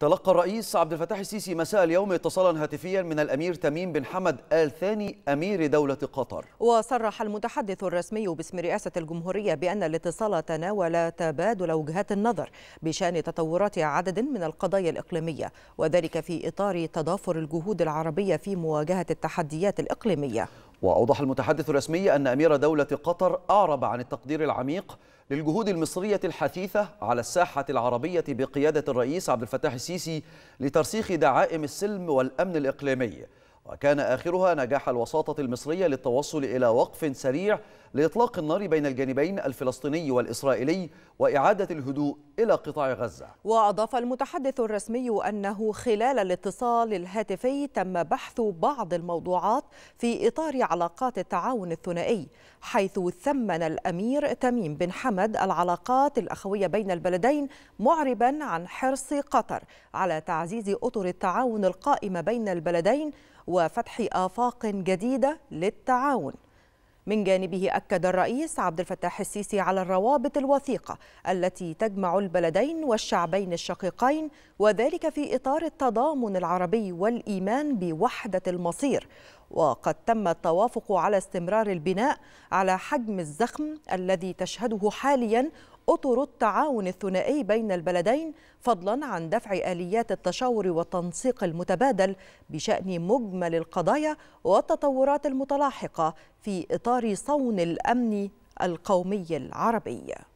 تلقى الرئيس عبد الفتاح السيسي مساء اليوم اتصالا هاتفيا من الأمير تميم بن حمد آل ثاني أمير دولة قطر. وصرح المتحدث الرسمي باسم رئاسة الجمهورية بأن الاتصال تناول تبادل وجهات النظر بشأن تطورات عدد من القضايا الإقليمية، وذلك في إطار تضافر الجهود العربية في مواجهة التحديات الإقليمية. وأوضح المتحدث الرسمي أن أمير دولة قطر أعرب عن التقدير العميق للجهود المصرية الحثيثة على الساحة العربية بقيادة الرئيس عبد الفتاح السيسي لترسيخ دعائم السلم والأمن الإقليمي، وكان آخرها نجاح الوساطة المصرية للتوصل إلى وقف سريع لإطلاق النار بين الجانبين الفلسطيني والإسرائيلي وإعادة الهدوء إلى قطاع غزة. وأضاف المتحدث الرسمي أنه خلال الاتصال الهاتفي تم بحث بعض الموضوعات في إطار علاقات التعاون الثنائي، حيث ثمن الأمير تميم بن حمد العلاقات الأخوية بين البلدين، معربا عن حرص قطر على تعزيز أطر التعاون القائمة بين البلدين وفتح آفاق جديدة للتعاون. من جانبه أكد الرئيس عبد الفتاح السيسي على الروابط الوثيقة التي تجمع البلدين والشعبين الشقيقين، وذلك في إطار التضامن العربي والإيمان بوحدة المصير. وقد تم التوافق على استمرار البناء على حجم الزخم الذي تشهده حاليا أطر التعاون الثنائي بين البلدين، فضلا عن دفع آليات التشاور والتنسيق المتبادل بشأن مجمل القضايا والتطورات المتلاحقة في إطار صون الأمن القومي العربي.